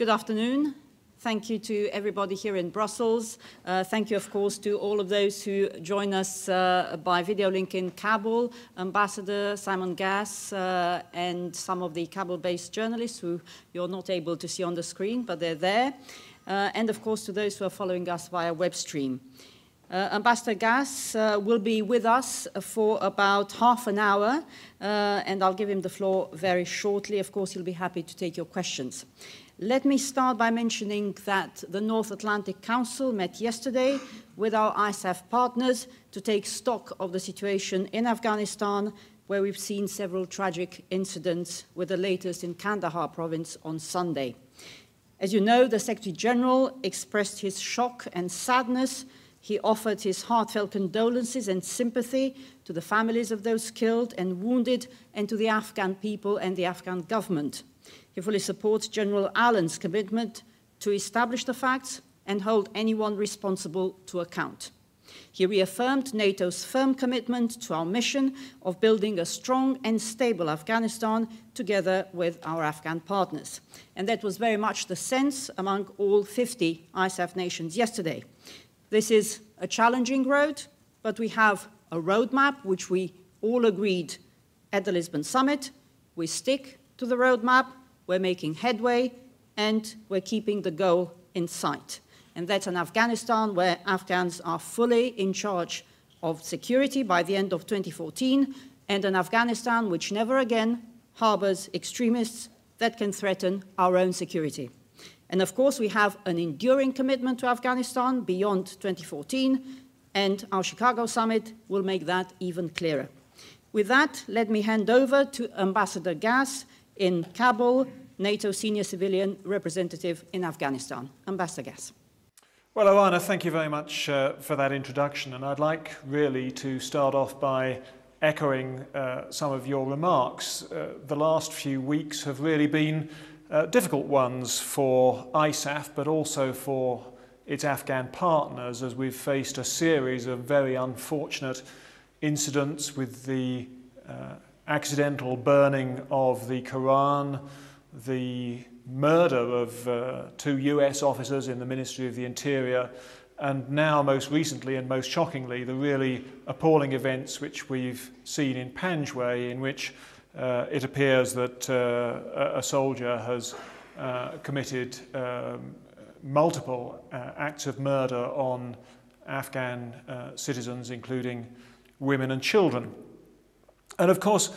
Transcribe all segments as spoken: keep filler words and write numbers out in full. Good afternoon. Thank you to everybody here in Brussels. Uh, thank you, of course, to all of those who join us uh, by video link in Kabul, Ambassador Simon Gass, uh, and some of the Kabul-based journalists who you're not able to see on the screen, but they're there. Uh, and, of course, to those who are following us via web stream. Uh, Ambassador Gass uh, will be with us for about half an hour, uh, and I'll give him the floor very shortly. Of course, he'll be happy to take your questions. Let me start by mentioning that the North Atlantic Council met yesterday with our I S A F partners to take stock of the situation in Afghanistan, where we've seen several tragic incidents, with the latest in Kandahar province on Sunday. As you know, the Secretary General expressed his shock and sadness. He offered his heartfelt condolences and sympathy to the families of those killed and wounded, and to the Afghan people and the Afghan government. He fully supports General Allen's commitment to establish the facts and hold anyone responsible to account. He reaffirmed NATO's firm commitment to our mission of building a strong and stable Afghanistan together with our Afghan partners. And that was very much the sense among all fifty I S A F nations yesterday. This is a challenging road, but we have a roadmap which we all agreed at the Lisbon summit. We stick to the roadmap. We're making headway, and we're keeping the goal in sight. And that's an Afghanistan where Afghans are fully in charge of security by the end of twenty fourteen, and an Afghanistan which never again harbors extremists that can threaten our own security. And of course, we have an enduring commitment to Afghanistan beyond twenty fourteen, and our Chicago summit will make that even clearer. With that, let me hand over to Ambassador Gass in Kabul, NATO Senior Civilian Representative in Afghanistan. Ambassador Gass. Well, Oana, thank you very much uh, for that introduction. And I'd like really to start off by echoing uh, some of your remarks. Uh, the last few weeks have really been uh, difficult ones for I S A F, but also for its Afghan partners, as we've faced a series of very unfortunate incidents with the uh, accidental burning of the Quran, the murder of uh, two U S officers in the Ministry of the Interior, and now most recently and most shockingly the really appalling events which we've seen in Panjway, in which uh, it appears that uh, a soldier has uh, committed um, multiple uh, acts of murder on Afghan uh, citizens, including women and children. And of course,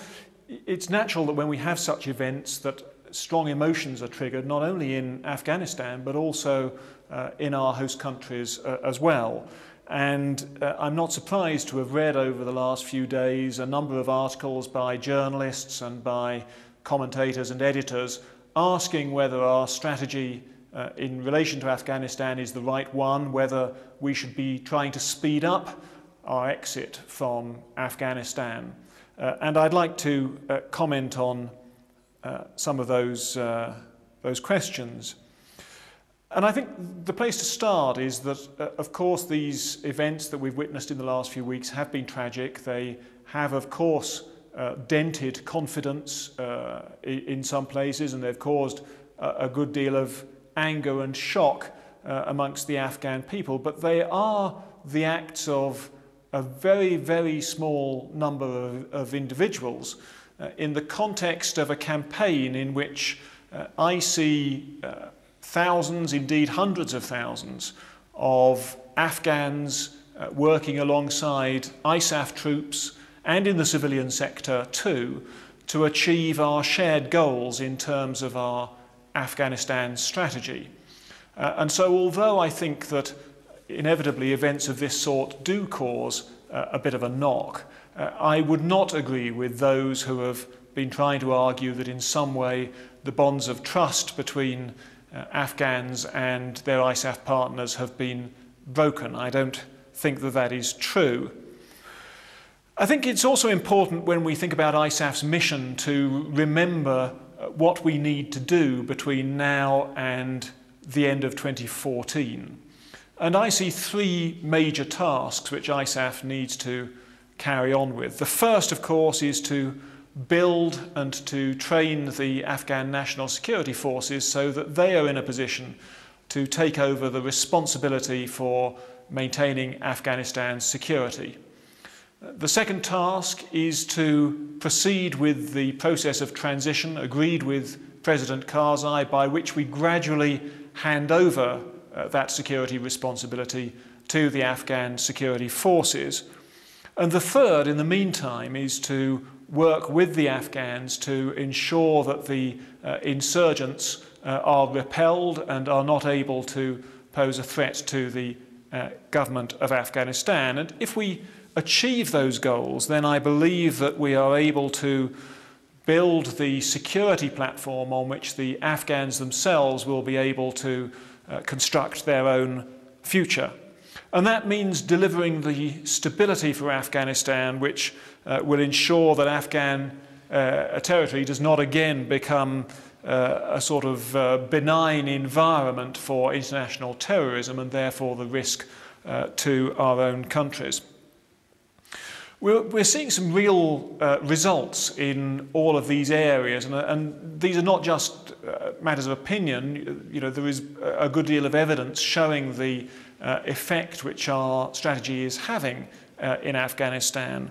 it's natural that when we have such events that strong emotions are triggered, not only in Afghanistan, but also uh, in our host countries uh, as well. And uh, I'm not surprised to have read over the last few days a number of articles by journalists and by commentators and editors asking whether our strategy uh, in relation to Afghanistan is the right one, whether we should be trying to speed up our exit from Afghanistan. Uh, and I'd like to uh, comment on uh, some of those, uh, those questions. And I think the place to start is that, uh, of course, these events that we've witnessed in the last few weeks have been tragic. They have, of course, uh, dented confidence uh, in some places, and they've caused a, a good deal of anger and shock uh, amongst the Afghan people. But they are the acts of a very, very small number of, of individuals uh, in the context of a campaign in which uh, I see uh, thousands, indeed hundreds of thousands, of Afghans uh, working alongside I S A F troops and in the civilian sector too, to achieve our shared goals in terms of our Afghanistan strategy. Uh, and so although I think that inevitably, events of this sort do cause uh, a bit of a knock, Uh, I would not agree with those who have been trying to argue that in some way the bonds of trust between uh, Afghans and their I S A F partners have been broken. I don't think that that is true. I think it's also important when we think about I S A F's mission to remember what we need to do between now and the end of twenty fourteen. And I see three major tasks which I S A F needs to carry on with. The first, of course, is to build and to train the Afghan national security forces so that they are in a position to take over the responsibility for maintaining Afghanistan's security. The second task is to proceed with the process of transition agreed with President Karzai, by which we gradually hand over uh, that security responsibility to the Afghan security forces. And the third, in the meantime, is to work with the Afghans to ensure that the uh, insurgents uh, are repelled and are not able to pose a threat to the uh, government of Afghanistan. And if we achieve those goals, then I believe that we are able to build the security platform on which the Afghans themselves will be able to uh, construct their own future. And that means delivering the stability for Afghanistan, which uh, will ensure that Afghan uh, territory does not again become uh, a sort of uh, benign environment for international terrorism and therefore the risk uh, to our own countries. We're, we're seeing some real uh, results in all of these areas, and, and these are not just uh, matters of opinion. You know, there is a good deal of evidence showing the Uh, effect which our strategy is having uh, in Afghanistan.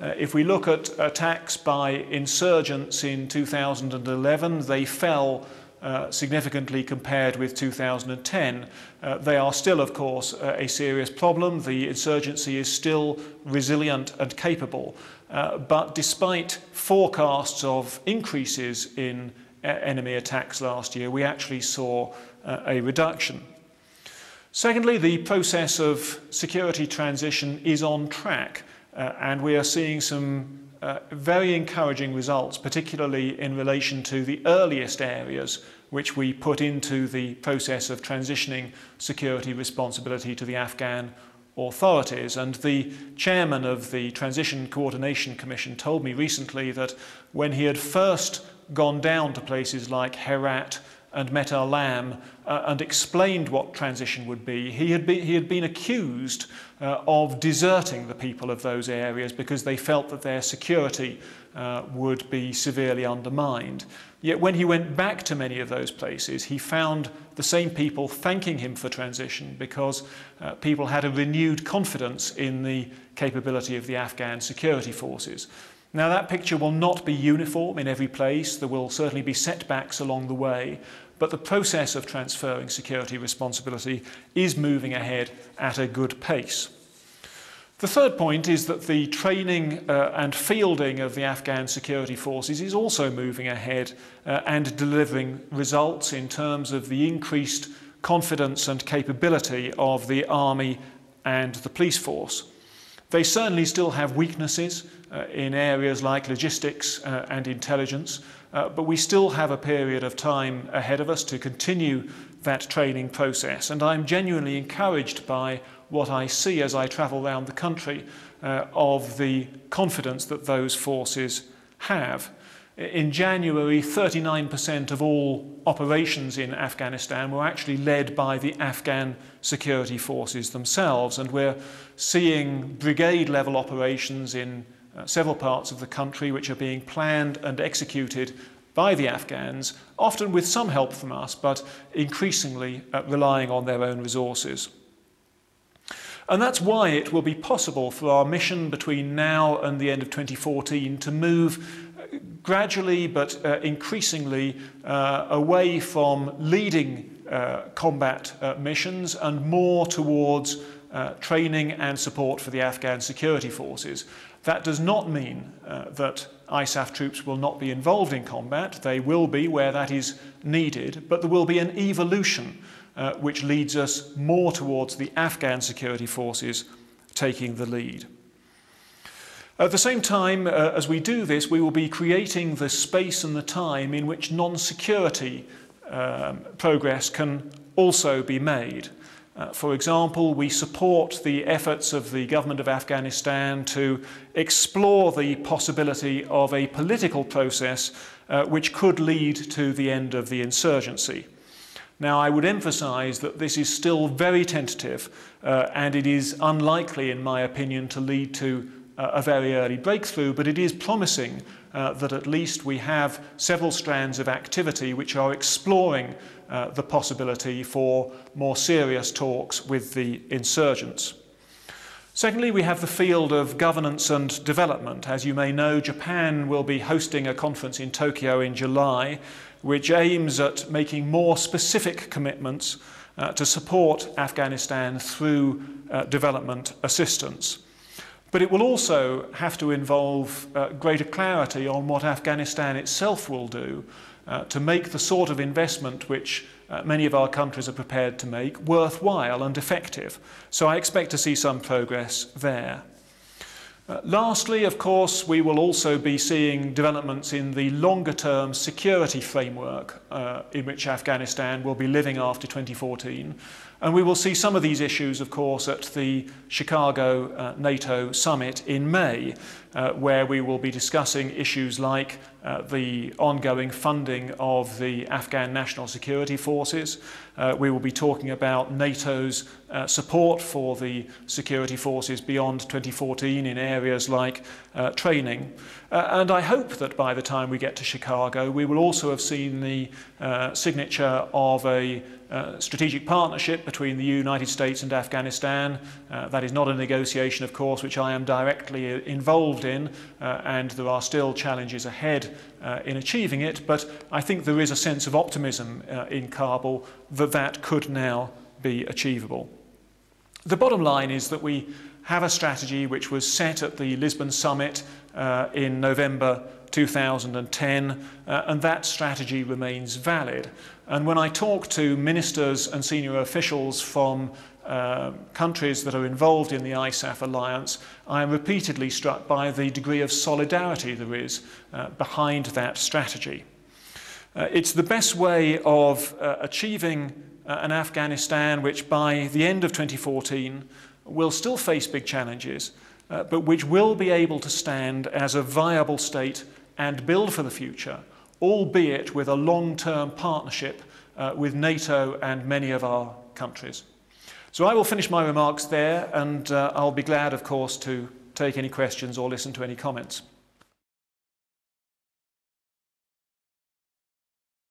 Uh, if we look at attacks by insurgents in two thousand eleven, they fell uh, significantly compared with two thousand ten. Uh, they are still, of course, uh, a serious problem. The insurgency is still resilient and capable. Uh, but despite forecasts of increases in uh, enemy attacks last year, we actually saw uh, a reduction. Secondly, the process of security transition is on track, uh, and we are seeing some uh, very encouraging results, particularly in relation to the earliest areas which we put into the process of transitioning security responsibility to the Afghan authorities. And the chairman of the Transition Coordination Commission told me recently that when he had first gone down to places like Herat and met our lamb uh, and explained what transition would be, he had, be, he had been accused uh, of deserting the people of those areas because they felt that their security uh, would be severely undermined. Yet when he went back to many of those places, he found the same people thanking him for transition because uh, people had a renewed confidence in the capability of the Afghan security forces. Now, that picture will not be uniform in every place. There will certainly be setbacks along the way, but the process of transferring security responsibility is moving ahead at a good pace. The third point is that the training uh, and fielding of the Afghan security forces is also moving ahead uh, and delivering results in terms of the increased confidence and capability of the army and the police force. They certainly still have weaknesses uh, in areas like logistics uh, and intelligence, uh, but we still have a period of time ahead of us to continue that training process. And I'm genuinely encouraged by what I see as I travel around the country uh, of the confidence that those forces have. In January, thirty-nine percent of all operations in Afghanistan were actually led by the Afghan security forces themselves, and we're seeing brigade-level operations in uh, several parts of the country which are being planned and executed by the Afghans, often with some help from us, but increasingly uh, relying on their own resources. And that's why it will be possible for our mission between now and the end of twenty fourteen to move gradually but uh, increasingly uh, away from leading uh, combat uh, missions and more towards uh, training and support for the Afghan security forces. That does not mean uh, that ISAF troops will not be involved in combat. They will be where that is needed, but there will be an evolution uh, which leads us more towards the Afghan security forces taking the lead. At the same time, uh, as we do this, we will be creating the space and the time in which non-security um, progress can also be made. Uh, for example, we support the efforts of the government of Afghanistan to explore the possibility of a political process uh, which could lead to the end of the insurgency. Now, I would emphasize that this is still very tentative, uh, and it is unlikely, in my opinion, to lead to a very early breakthrough, but it is promising uh, that at least we have several strands of activity which are exploring uh, the possibility for more serious talks with the insurgents. Secondly, we have the field of governance and development. As you may know, Japan will be hosting a conference in Tokyo in July, which aims at making more specific commitments uh, to support Afghanistan through uh, development assistance. But it will also have to involve uh, greater clarity on what Afghanistan itself will do uh, to make the sort of investment which uh, many of our countries are prepared to make worthwhile and effective. So I expect to see some progress there. Uh, lastly, of course, we will also be seeing developments in the longer-term security framework uh, in which Afghanistan will be living after twenty fourteen. And we will see some of these issues, of course, at the Chicago uh, NATO summit in May, uh, where we will be discussing issues like uh, the ongoing funding of the Afghan National Security Forces. Uh, we will be talking about NATO's uh, support for the security forces beyond twenty fourteen in areas like uh, training. Uh, and I hope that by the time we get to Chicago, we will also have seen the uh, signature of a Uh, strategic partnership between the United States and Afghanistan. Uh, that is not a negotiation, of course, which I am directly involved in, uh, and there are still challenges ahead uh, in achieving it, but I think there is a sense of optimism uh, in Kabul that that could now be achievable. The bottom line is that we have a strategy which was set at the Lisbon summit uh, in November two thousand ten, uh, and that strategy remains valid. And when I talk to ministers and senior officials from uh, countries that are involved in the ISAF alliance, I am repeatedly struck by the degree of solidarity there is uh, behind that strategy. Uh, it's the best way of uh, achieving uh, an Afghanistan which by the end of twenty fourteen will still face big challenges, uh, but which will be able to stand as a viable state and build for the future, albeit with a long-term partnership uh, with NATO and many of our countries. So I will finish my remarks there, and uh, I'll be glad, of course, to take any questions or listen to any comments.